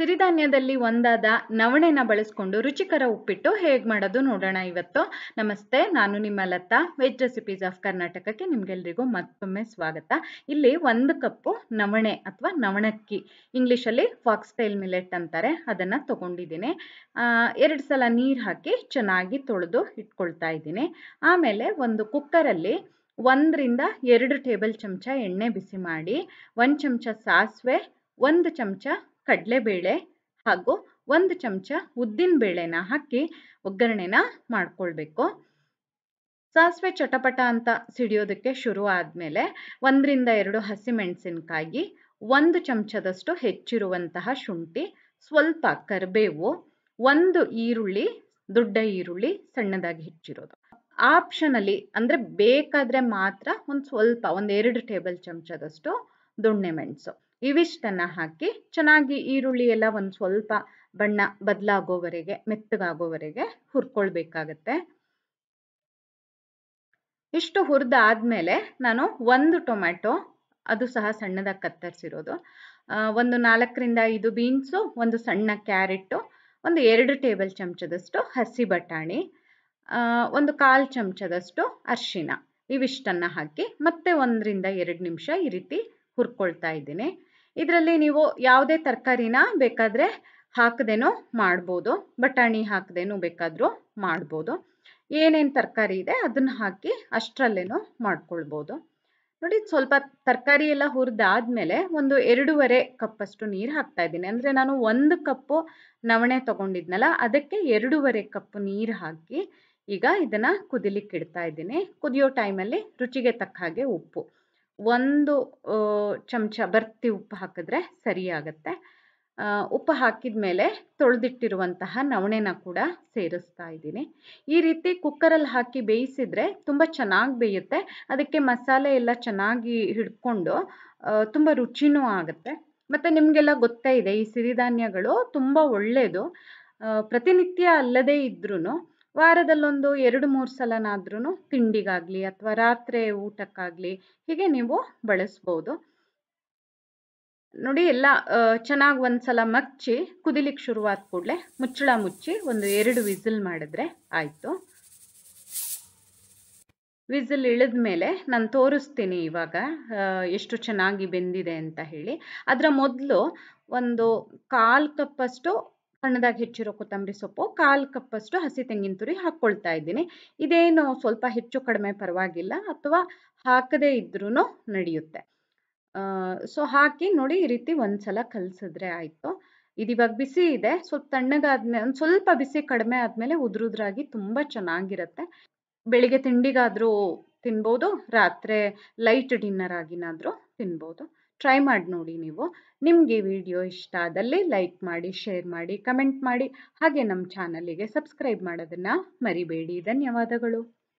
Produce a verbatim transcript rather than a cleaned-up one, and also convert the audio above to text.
ಸಿರಿಧಾನ್ಯದಲ್ಲಿ ಒಂದಾದ ನವಣೆನ ಬಳಸಿಕೊಂಡು ರುಚಿಕರ ಉಪ್ಪಿಟ್ಟು ಹೇಗೆ ಮಾಡೋದು ನೋಡೋಣ ಇವತ್ತು. ನಮಸ್ತೆ, ನಾನು ನಿಮ್ಮ ಲತಾ. ವೆಜ್ ರೆಸಿಪೀಸ್ ಆಫ್ ಕರ್ನಾಟಕಕ್ಕೆ ನಿಮಗೆಲ್ಲರಿಗೂ ಮತ್ತೊಮ್ಮೆ ಸ್ವಾಗತ. ಇಲ್ಲಿ ಒಂದು ಕಪ್ ನವಣೆ ಅಥವಾ ನವಣಕ್ಕಿ, ಇಂಗ್ಲಿಷ್ ಅಲ್ಲಿ ಫಾಕ್ಸ್ ಟೈಲ್ ಮಿಲೆಟ್ ಅಂತಾರೆ, ಅದನ್ನ ತಗೊಂಡಿದ್ದೀನಿ. ಎರಡು ಸಲ ನೀರು ಹಾಕಿ ಚೆನ್ನಾಗಿ ತೊಳೆದು ಇಟ್ಕೊಳ್ತಾ ಇದ್ದೀನಿ. ಆಮೇಲೆ ಒಂದು ಕುಕ್ಕರಲ್ಲಿ ಒಂದರಿಂದ ಎರಡು ಟೇಬಲ್ ಚಮಚ ಎಣ್ಣೆ ಬಿಸಿ ಮಾಡಿ ಒಂದು ಚಮಚ ಸಾಸಿವೆ, ಒಂದು ಚಮಚ ಕಡಲೆಬೇಳೆ ಹಾಗೂ ಒಂದು ಚಮಚ ಉದ್ದಿನ ಬೇಳೆನ ಹಾಕಿ ಒಗ್ಗರಣೆನ ಮಾಡ್ಕೊಳ್ಬೇಕು. ಸಾಸಿವೆ ಚಟಪಟ ಅಂತ ಸಿಡಿಯೋದಕ್ಕೆ ಶುರು ಆದಮೇಲೆ ಒಂದರಿಂದ ಎರಡು ಹಸಿಮೆಣಸಿನಕಾಯಿ, ಒಂದು ಚಮಚದಷ್ಟು ಹೆಚ್ಚಿರುವಂತಹ ಶುಂಠಿ, ಸ್ವಲ್ಪ ಕರಿಬೇವು, ಒಂದು ಈರುಳ್ಳಿ, ದೊಡ್ಡ ಈರುಳ್ಳಿ ಸಣ್ಣದಾಗಿ ಹೆಚ್ಚಿರೋದು. ಆಪ್ಷನಲ್ಲಿ ಅಂದರೆ ಬೇಕಾದರೆ ಮಾತ್ರ ಒಂದು ಸ್ವಲ್ಪ ಒಂದೆರಡು ಟೇಬಲ್ ಚಮಚದಷ್ಟು ದೊಣ್ಣೆ ಮೆಣಸು ಇವಿಷ್ಟನ್ನು ಹಾಕಿ ಚೆನ್ನಾಗಿ ಈರುಳ್ಳಿ ಎಲ್ಲ ಒಂದು ಸ್ವಲ್ಪ ಬಣ್ಣ ಬದಲಾಗೋವರೆಗೆ, ಮೆತ್ತಗಾಗೋವರೆಗೆ ಹುರ್ಕೊಳ್ಬೇಕಾಗತ್ತೆ. ಇಷ್ಟು ಹುರಿದಾದ್ಮೇಲೆ ನಾನು ಒಂದು ಟೊಮ್ಯಾಟೊ, ಅದು ಸಹ ಸಣ್ಣದಾಗಿ ಕತ್ತರಿಸಿರೋದು, ಒಂದು ನಾಲ್ಕರಿಂದ ಐದು ಬೀನ್ಸು, ಒಂದು ಸಣ್ಣ ಕ್ಯಾರೆಟ್ಟು, ಒಂದು ಎರಡು ಟೇಬಲ್ ಚಮಚದಷ್ಟು ಹಸಿ ಬಟಾಣಿ, ಒಂದು ಕಾಲು ಚಮಚದಷ್ಟು ಅರಿಶಿನ ಇವಿಷ್ಟನ್ನು ಹಾಕಿ ಮತ್ತೆ ಒಂದರಿಂದ ಎರಡು ನಿಮಿಷ ಈ ರೀತಿ ಹುರ್ಕೊಳ್ತಾ ಇದ್ದೀನಿ. ಇದರಲ್ಲಿ ನೀವು ಯಾವುದೇ ತರಕಾರಿನ ಬೇಕಾದರೆ ಹಾಕದೇನೋ ಮಾಡ್ಬೋದು, ಬಟಾಣಿ ಹಾಕದೇನೂ ಬೇಕಾದರೂ ಮಾಡ್ಬೋದು. ಏನೇನು ತರಕಾರಿ ಇದೆ ಅದನ್ನು ಹಾಕಿ ಅಷ್ಟರಲ್ಲೇನೋ ಮಾಡ್ಕೊಳ್ಬೋದು. ನೋಡಿ, ಸ್ವಲ್ಪ ತರಕಾರಿ ಎಲ್ಲ ಹುರಿದಾದ್ಮೇಲೆ ಒಂದು ಎರಡೂವರೆ ಕಪ್ಪಷ್ಟು ನೀರು ಹಾಕ್ತಾ ಇದ್ದೀನಿ. ಅಂದರೆ ನಾನು ಒಂದು ಕಪ್ಪು ನವಣೆ ತೊಗೊಂಡಿದ್ನಲ್ಲ, ಅದಕ್ಕೆ ಎರಡೂವರೆ ಕಪ್ ನೀರು ಹಾಕಿ ಈಗ ಇದನ್ನು ಕುದಿಲಿಕ್ಕೆ ಇಡ್ತಾ ಇದ್ದೀನಿ. ಕುದಿಯೋ ಟೈಮಲ್ಲಿ ರುಚಿಗೆ ತಕ್ಕ ಹಾಗೆ ಉಪ್ಪು, ಒಂದು ಚಮಚ ಬರ್ತಿ ಉಪ್ಪು ಹಾಕಿದ್ರೆ ಸರಿಯಾಗತ್ತೆ. ಉಪ್ಪು ಹಾಕಿದ ಮೇಲೆ ತೊಳೆದಿಟ್ಟಿರುವಂತಹ ನವಣೆನ ಕೂಡ ಸೇರಿಸ್ತಾ ಇದ್ದೀನಿ. ಈ ರೀತಿ ಕುಕ್ಕರಲ್ಲಿ ಹಾಕಿ ಬೇಯಿಸಿದರೆ ತುಂಬ ಚೆನ್ನಾಗಿ ಬೇಯುತ್ತೆ. ಅದಕ್ಕೆ ಮಸಾಲೆ ಎಲ್ಲ ಚೆನ್ನಾಗಿ ಹಿಡ್ಕೊಂಡು ತುಂಬ ರುಚಿನೂ ಆಗುತ್ತೆ. ಮತ್ತು ನಿಮಗೆಲ್ಲ ಗೊತ್ತೇ ಇದೆ, ಈ ಸಿರಿಧಾನ್ಯಗಳು ತುಂಬ ಒಳ್ಳೆಯದು. ಪ್ರತಿನಿತ್ಯ ಅಲ್ಲದೇ ಇದ್ರೂ ವಾರದಲ್ಲೊಂದು ಎರಡು ಮೂರು ಸಲನಾದ್ರೂ ತಿಂಡಿಗಾಗಲಿ ಅಥವಾ ರಾತ್ರಿ ಊಟಕ್ಕಾಗಲಿ ಹೀಗೆ ನೀವು ಬಳಸ್ಬೋದು. ನೋಡಿ, ಎಲ್ಲ ಚೆನ್ನಾಗಿ ಒಂದ್ಸಲ ಮಚ್ಚಿ ಕುದಿಲಿಕ್ಕೆ ಶುರುವಾದ ಕೂಡಲೇ ಮುಚ್ಚಳ ಮುಚ್ಚಿ ಒಂದು ಎರಡು ವಿಸಿಲ್ ಮಾಡಿದ್ರೆ ಆಯಿತು. ವಿಸಿಲ್ ಇಳಿದ ಮೇಲೆ ನಾನು ತೋರಿಸ್ತೀನಿ ಇವಾಗ ಎಷ್ಟು ಚೆನ್ನಾಗಿ ಬೆಂದಿದೆ ಅಂತ ಹೇಳಿ. ಅದರ ಮೊದಲು ಒಂದು ಕಾಲು ಕಪ್ಪಷ್ಟು ಸಣ್ಣದಾಗಿ ಹೆಚ್ಚಿರೋ ಕೊತ್ತಂಬರಿ ಸೊಪ್ಪು, ಕಾಲು ಕಪ್ಪಷ್ಟು ಹಸಿ ತೆಂಗಿನ ತುರಿ ಹಾಕ್ಕೊಳ್ತಾ ಇದ್ದೀನಿ. ಇದೇನು ಸ್ವಲ್ಪ ಹೆಚ್ಚು ಕಡಿಮೆ ಪರವಾಗಿಲ್ಲ, ಅಥವಾ ಹಾಕದೇ ಇದ್ರೂ ನಡೆಯುತ್ತೆ. ಸೊ ಹಾಕಿ ನೋಡಿ, ಈ ರೀತಿ ಒಂದ್ಸಲ ಕಲಸಿದ್ರೆ ಆಯಿತು. ಇದಿವಾಗ ಬಿಸಿ ಇದೆ, ಸ್ವಲ್ಪ ತಣ್ಣಗಾದ್ಮೇಲೆ ಒಂದು ಸ್ವಲ್ಪ ಬಿಸಿ ಕಡಿಮೆ ಆದಮೇಲೆ ಉದುರುದ್ರಾಗಿ ತುಂಬ ಚೆನ್ನಾಗಿರುತ್ತೆ. ಬೆಳಿಗ್ಗೆ ತಿಂಡಿಗಾದರೂ ತಿನ್ಬೋದು, ರಾತ್ರಿ ಲೈಟ್ ಡಿನ್ನರ್ ಆಗಿನಾದರೂ ತಿನ್ಬೋದು. ಟ್ರೈ ಮಾಡಿ ನೋಡಿ ನೀವು. ನಿಮಗೆ ವಿಡಿಯೋ ಇಷ್ಟ ಆದಲ್ಲಿ ಲೈಕ್ ಮಾಡಿ, ಶೇರ್ ಮಾಡಿ, ಕಮೆಂಟ್ ಮಾಡಿ, ಹಾಗೆ ನಮ್ಮ ಚಾನಲಿಗೆ ಸಬ್ಸ್ಕ್ರೈಬ್ ಮಾಡೋದನ್ನು ಮರಿಬೇಡಿ. ಧನ್ಯವಾದಗಳು.